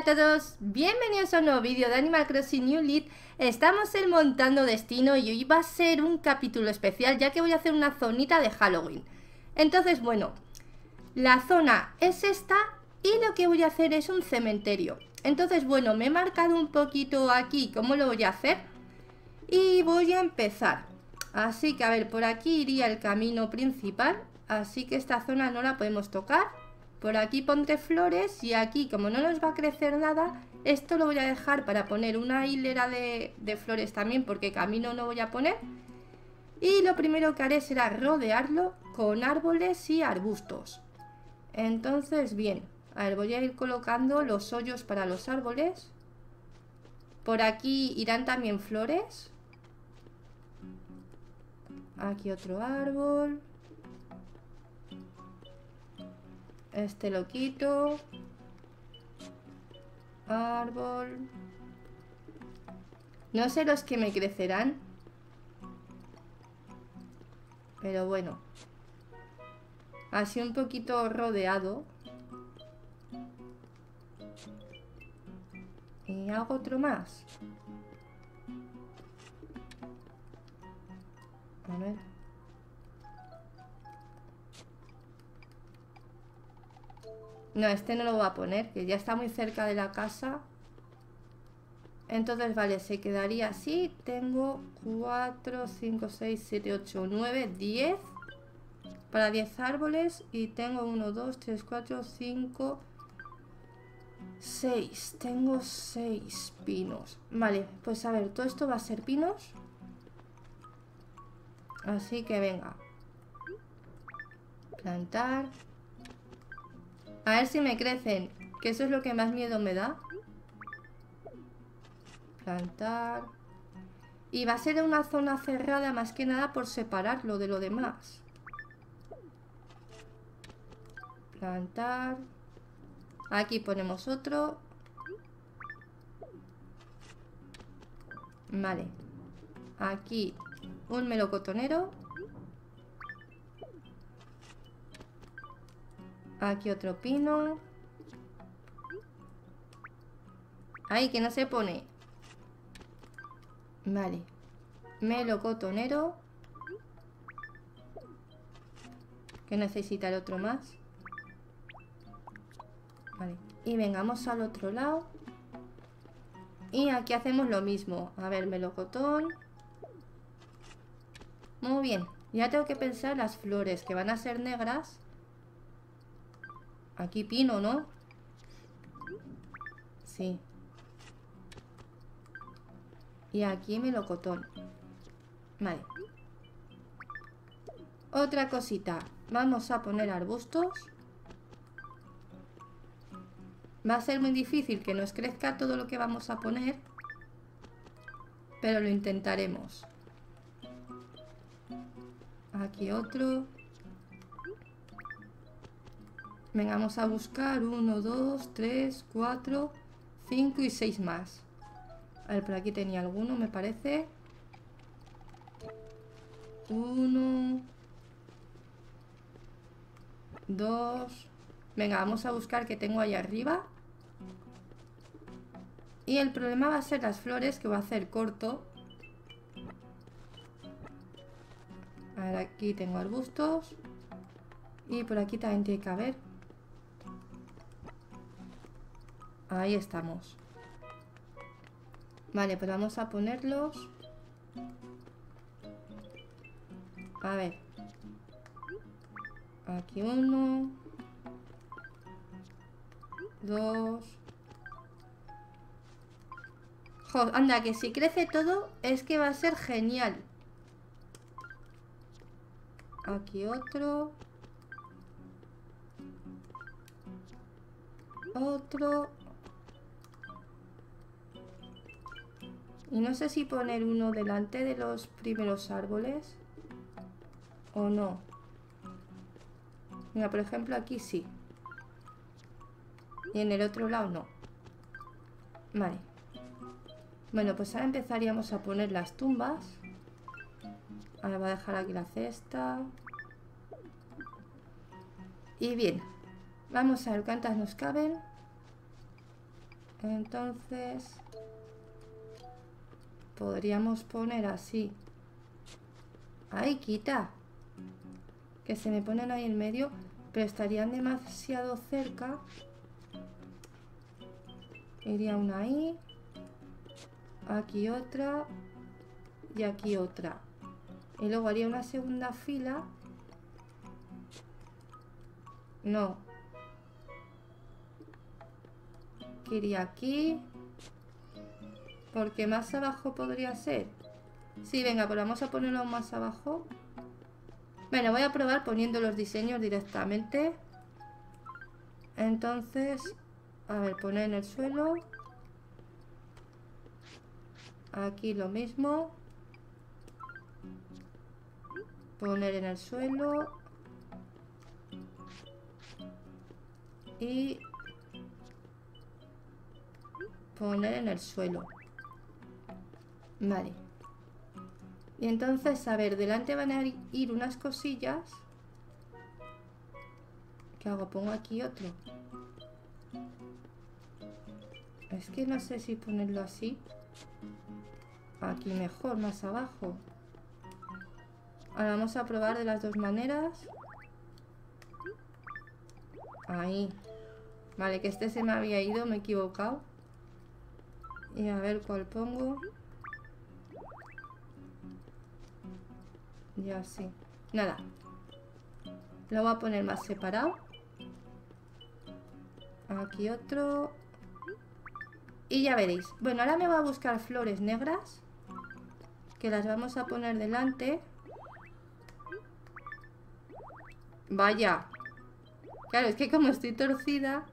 Hola a todos, bienvenidos a un nuevo vídeo de Animal Crossing New Leaf. Estamos en Montando Destino y hoy va a ser un capítulo especial, ya que voy a hacer una zonita de Halloween. Entonces, bueno, la zona es esta y lo que voy a hacer es un cementerio. Entonces, bueno, me he marcado un poquito aquí cómo lo voy a hacer y voy a empezar. Así que, a ver, por aquí iría el camino principal, así que esta zona no la podemos tocar. Por aquí pondré flores y aquí, como no nos va a crecer nada, esto lo voy a dejar para poner una hilera de flores también, porque camino no voy a poner. Y lo primero que haré será rodearlo con árboles y arbustos. Entonces, bien, a ver, voy a ir colocando los hoyos para los árboles. Por aquí irán también flores. Aquí otro árbol. Este lo quito. Árbol. No sé los que me crecerán, pero bueno, así un poquito rodeado. Y hago otro más. A ver. No, este no lo voy a poner, que ya está muy cerca de la casa. Entonces, vale, se quedaría así. Tengo 4, 5, 6, 7, 8, 9, 10. Para 10 árboles. Y tengo 1, 2, 3, 4, 5, 6. Tengo 6 pinos. Vale, pues a ver, todo esto va a ser pinos. Así que venga. Plantar. A ver si me crecen, que eso es lo que más miedo me da. Plantar. Y va a ser una zona cerrada más que nada por separarlo de lo demás. Plantar. Aquí ponemos otro. Vale. Aquí un melocotonero. Aquí otro pino. Ahí, que no se pone. Vale. Melocotonero. Que necesita el otro más. Vale. Y vengamos al otro lado. Y aquí hacemos lo mismo. A ver, melocotón. Muy bien. Ya tengo que pensar las flores, que van a ser negras. Aquí pino, ¿no? Sí. Y aquí melocotón. Vale. Otra cosita. Vamos a poner arbustos. Va a ser muy difícil que nos crezca todo lo que vamos a poner, pero lo intentaremos. Aquí otro. Vengamos a buscar 1, 2, 3, 4, 5 y 6 más. A ver, por aquí tenía alguno, me parece. 1, 2. Venga, vamos a buscar que tengo ahí arriba. Y el problema va a ser las flores, que voy a hacer corto. A ver, aquí tengo arbustos. Y por aquí también tiene que haber. Ahí estamos. Vale, pues vamos a ponerlos. A ver. Aquí uno. Dos. Joder, anda, que si crece todo es que va a ser genial. Aquí otro. Otro. Y no sé si poner uno delante de los primeros árboles o no. Mira, por ejemplo, aquí sí. Y en el otro lado no. Vale. Bueno, pues ahora empezaríamos a poner las tumbas. Ahora voy a dejar aquí la cesta. Y bien. Vamos a ver cuántas nos caben. Entonces podríamos poner así. ¡Ay, quita! Que se me ponen ahí en medio, pero estarían demasiado cerca. Iría una ahí, aquí otra y aquí otra. Y luego haría una segunda fila. No. Que iría aquí. Porque más abajo podría ser. Sí, venga, pues vamos a ponerlo más abajo. Bueno, voy a probar poniendo los diseños directamente. Entonces, a ver, poner en el suelo. Aquí lo mismo. Poner en el suelo. Y poner en el suelo. Vale. Y entonces, a ver, delante van a ir unas cosillas. ¿Qué hago? Pongo aquí otro. Es que no sé si ponerlo así. Aquí mejor, más abajo. Ahora vamos a probar de las dos maneras. Ahí. Vale, que este se me había ido, me he equivocado. Y a ver cuál pongo. Ya sí. Nada. Lo voy a poner más separado. Aquí otro. Y ya veréis. Bueno, ahora me voy a buscar flores negras. Que las vamos a poner delante. Vaya. Claro, es que como estoy torcida.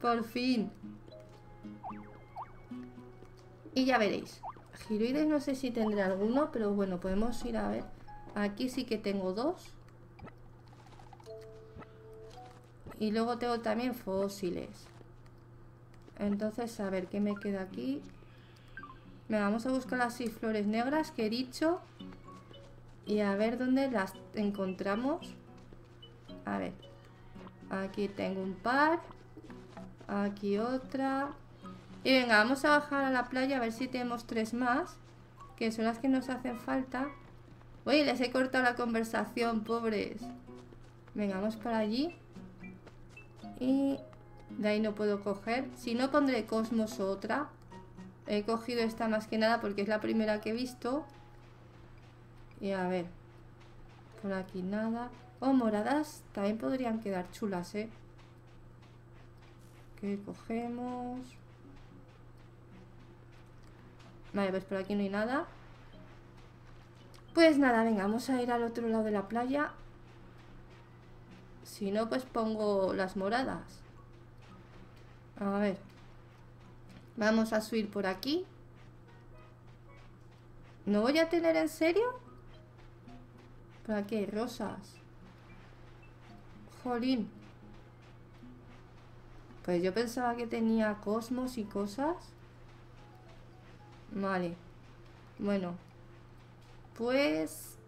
Por fin. Y ya veréis. Giroides no sé si tendré alguno, pero bueno, podemos ir a ver. Aquí sí que tengo dos. Y luego tengo también fósiles. Entonces, a ver, ¿qué me queda aquí? Me vamos a buscar las seis flores negras que he dicho. Y a ver dónde las encontramos. A ver. Aquí tengo un par. Aquí otra. Y venga, vamos a bajar a la playa a ver si tenemos tres más, que son las que nos hacen falta. Uy, les he cortado la conversación, pobres. Venga, vamos para allí. Y de ahí no puedo coger. Si no, pondré Cosmos o otra. He cogido esta más que nada porque es la primera que he visto. Y a ver. Por aquí nada. Oh, moradas también podrían quedar chulas, ¿eh? ¿Qué cogemos? Vale, pues por aquí no hay nada. Pues nada, venga, vamos a ir al otro lado de la playa. Si no, pues pongo las moradas. A ver. Vamos a subir por aquí. ¿No voy a tener en serio? Por aquí hay rosas. Jolín. Pues yo pensaba que tenía cosmos y cosas. Vale, bueno, pues,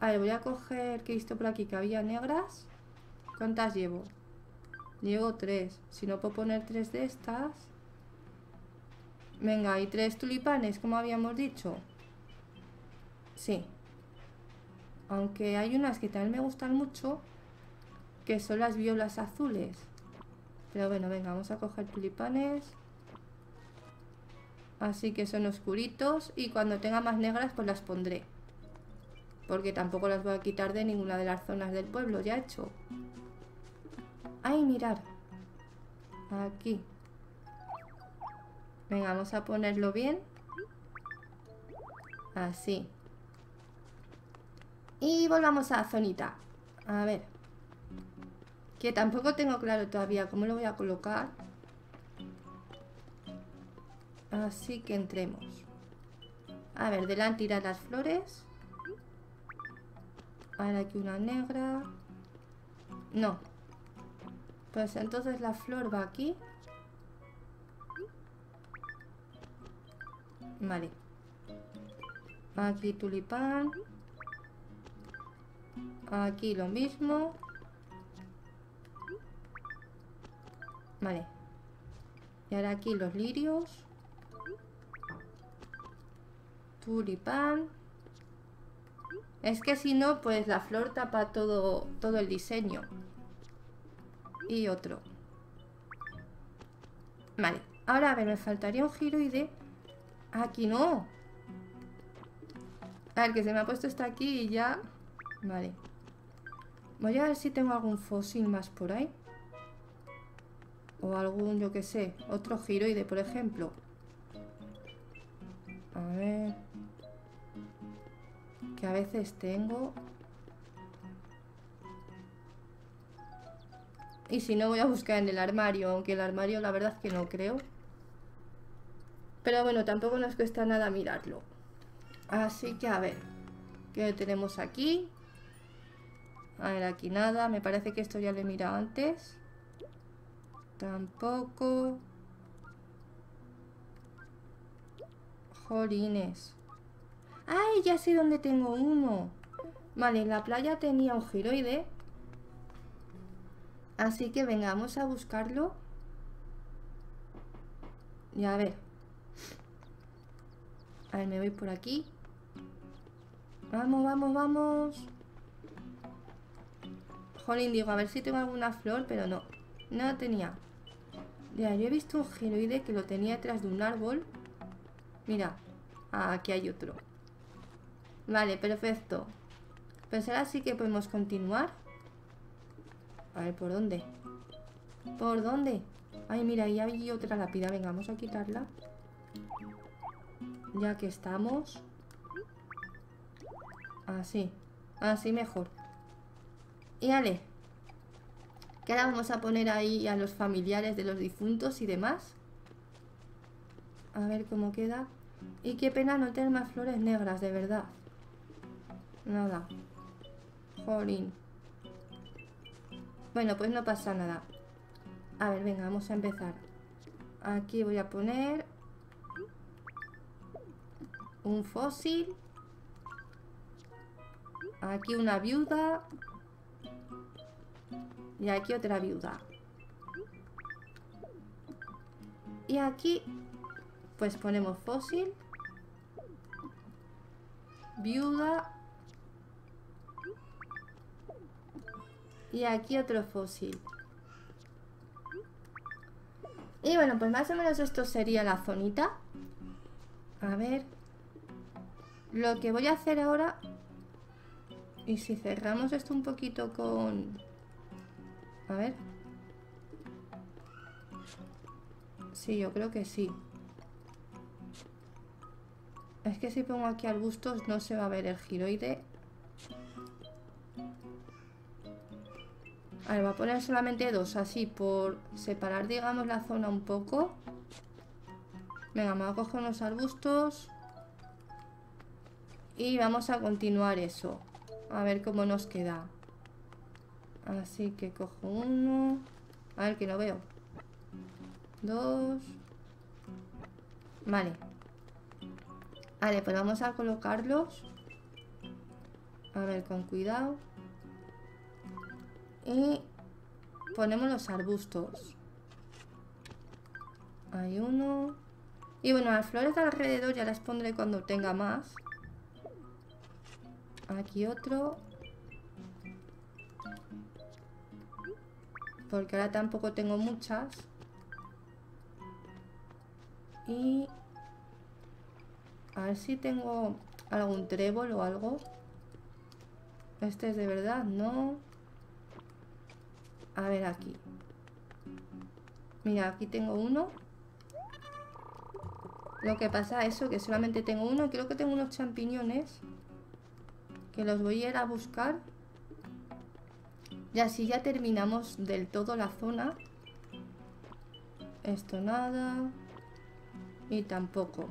a ver, voy a coger que he visto por aquí que había negras. ¿Cuántas llevo? Llevo tres, si no puedo poner tres de estas. Venga, y tres tulipanes, como habíamos dicho. Sí. Aunque hay unas que también me gustan mucho, que son las violas azules. Pero bueno, venga, vamos a coger tulipanes. Así que son oscuritos. Y cuando tenga más negras pues las pondré. Porque tampoco las voy a quitar de ninguna de las zonas del pueblo. Ya he hecho. Ay, mirar. Aquí. Venga, vamos a ponerlo bien. Así. Y volvamos a la zonita. A ver. Que tampoco tengo claro todavía cómo lo voy a colocar. Así que entremos. A ver, delante irán las flores. Ahora aquí una negra. No. Pues entonces la flor va aquí. Vale. Aquí tulipán. Aquí lo mismo. Vale. Y ahora aquí los lirios. Tulipán. Es que si no, pues la flor tapa todo el diseño. Y otro. Vale, ahora a ver, me faltaría un giroide. Aquí no. A ver, que se me ha puesto esta aquí y ya. Vale. Voy a ver si tengo algún fósil más por ahí. O algún, yo qué sé, otro giroide, por ejemplo. A ver. Que a veces tengo. Y si no, voy a buscar en el armario. Aunque el armario la verdad que no creo. Pero bueno, tampoco nos cuesta nada mirarlo. Así que a ver. ¿Qué tenemos aquí? A ver, aquí nada. Me parece que esto ya lo he mirado antes. Tampoco. Jolines. ¡Ay! Ya sé dónde tengo uno. Vale, en la playa tenía un giroide. Así que venga, vamos a buscarlo. Y a ver. A ver, me voy por aquí. Vamos, vamos, vamos. Jolín, digo, a ver si tengo alguna flor, pero no. No tenía. Ya, yo he visto un giroide que lo tenía detrás de un árbol. Mira, aquí hay otro. Vale, perfecto. Pues ahora sí que podemos continuar. A ver, ¿por dónde? ¿Por dónde? Ay, mira, ahí hay otra lápida. Venga, vamos a quitarla. Ya que estamos. Así. Así mejor. Y ale. Que ahora vamos a poner ahí a los familiares de los difuntos y demás. A ver cómo queda. Y qué pena no tener más flores negras, de verdad. Nada. Jolín. Bueno, pues no pasa nada. A ver, venga, vamos a empezar. Aquí voy a poner un fósil. Aquí una viuda. Y aquí otra viuda. Y aquí pues ponemos fósil, viuda. Y aquí otro fósil. Y bueno, pues más o menos esto sería la zonita. A ver. Lo que voy a hacer ahora. Y si cerramos esto un poquito con... A ver. Sí, yo creo que sí. Es que si pongo aquí arbustos no se va a ver el giroide. A ver, voy a poner solamente dos, así por separar, digamos, la zona un poco. Venga, me voy a coger unos arbustos. Y vamos a continuar eso. A ver cómo nos queda. Así que cojo uno. A ver, que no veo. Dos. Vale. Vale, pues vamos a colocarlos. A ver, con cuidado. Y ponemos los arbustos. Hay uno. Y bueno, las flores de alrededor ya las pondré cuando tenga más. Aquí otro. Porque ahora tampoco tengo muchas. Y... A ver si tengo algún trébol o algo. Este es de verdad, no. A ver aquí. Mira, aquí tengo uno. Lo que pasa es eso, que solamente tengo uno. Creo que tengo unos champiñones. Que los voy a ir a buscar. Y así ya terminamos del todo la zona. Esto nada. Y tampoco.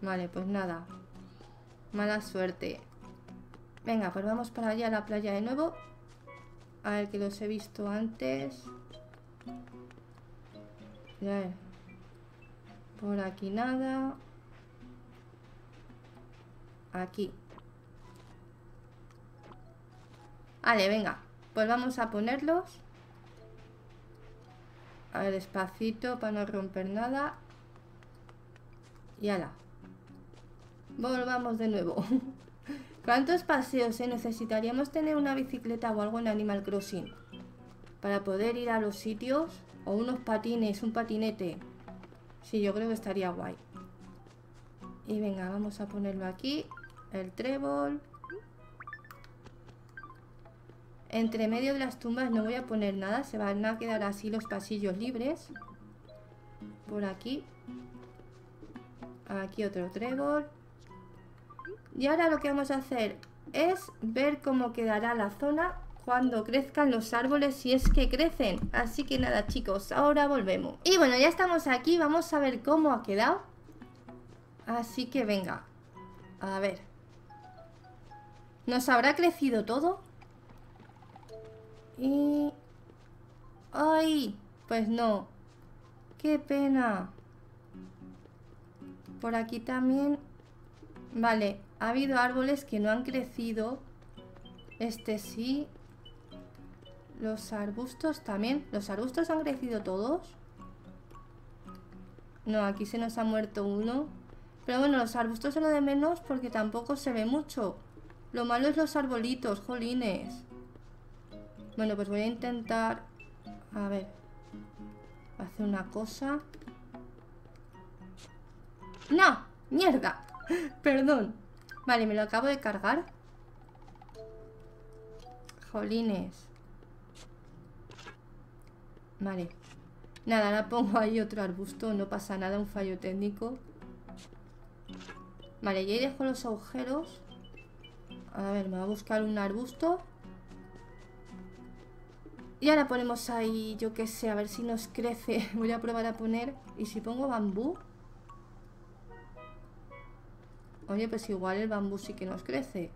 Vale, pues nada. Mala suerte. Venga, pues vamos para allá a la playa de nuevo. A ver, que los he visto antes. A ver. Por aquí nada. Aquí. Vale, venga. Pues vamos a ponerlos. A ver, despacito para no romper nada. Y ala. Volvamos de nuevo. ¿Cuántos paseos, eh? Necesitaríamos tener una bicicleta o algo en Animal Crossing para poder ir a los sitios. O unos patines, un patinete. Sí, yo creo que estaría guay. Y venga, vamos a ponerlo aquí. El trébol. Entre medio de las tumbas no voy a poner nada. Se van a quedar así los pasillos libres. Por aquí. Aquí otro trébol. Y ahora lo que vamos a hacer es ver cómo quedará la zona cuando crezcan los árboles, si es que crecen. Así que nada, chicos, ahora volvemos. Y bueno, ya estamos aquí, vamos a ver cómo ha quedado. Así que venga, a ver. ¿Nos habrá crecido todo? Y... ¡ay! Pues no. ¡Qué pena! Por aquí también. Vale, ha habido árboles que no han crecido. Este sí. Los arbustos también. ¿Los arbustos han crecido todos? No, aquí se nos ha muerto uno. Pero bueno, los arbustos son lo de menos porque tampoco se ve mucho. Lo malo es los arbolitos, jolines. Bueno, pues voy a intentar... a ver... hacer una cosa... ¡no! ¡Mierda! Perdón. Vale, me lo acabo de cargar. Jolines. Vale. Nada, ahora pongo ahí otro arbusto. No pasa nada, un fallo técnico. Vale, y ahí dejo los agujeros. A ver, me voy a buscar un arbusto. Y ahora ponemos ahí, yo qué sé, a ver si nos crece. Voy a probar a poner... ¿y si pongo bambú? Oye, pues igual el bambú sí que nos crece.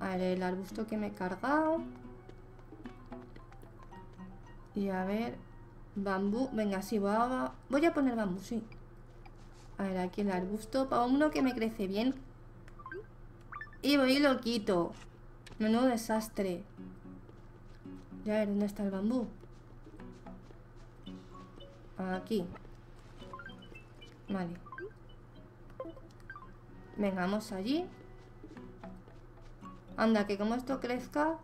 A ver, el arbusto que me he cargado. Y a ver... bambú, venga, sí, voy a poner bambú, sí. A ver, aquí el arbusto, para uno que me crece bien. Y voy y lo quito. Menudo desastre. Ya, a ver, ¿dónde está el bambú? Aquí. Vale. Vengamos allí. Anda, que como esto crezca.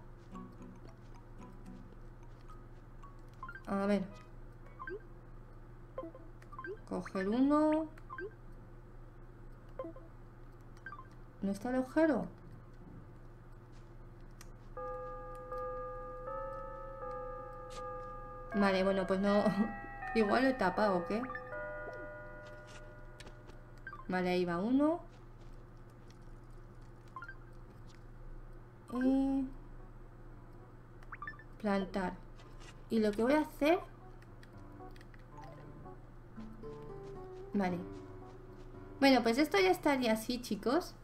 A ver. Coger uno. ¿No está el agujero? Vale, bueno, pues no. Igual lo he tapado, ¿o qué? Vale, ahí va uno. Y... plantar. Y lo que voy a hacer... vale. Bueno, pues esto ya estaría así, chicos.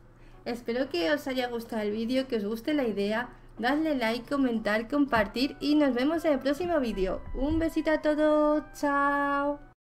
Espero que os haya gustado el vídeo, que os guste la idea. Dadle like, comentar, compartir y nos vemos en el próximo vídeo. Un besito a todos, chao.